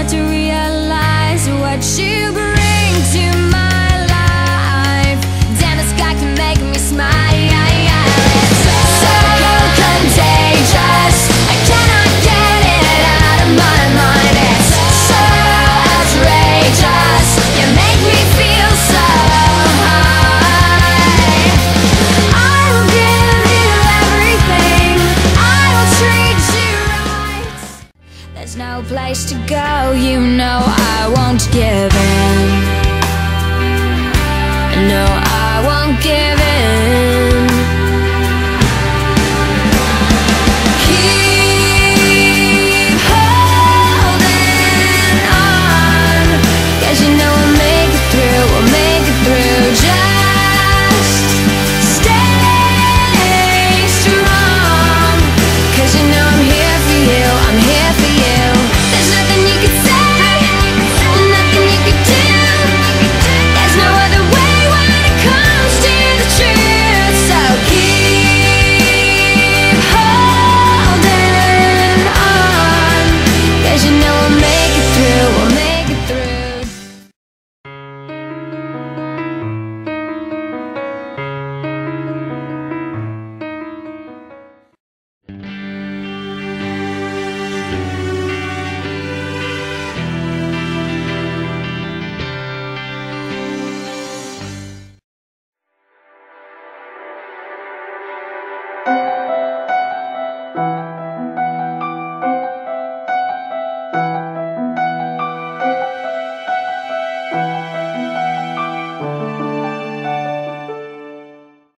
had to realize what you bring to my life. Damn, the sky can make me smile. There's no place to go, you know I won't give in. No, I won't give in.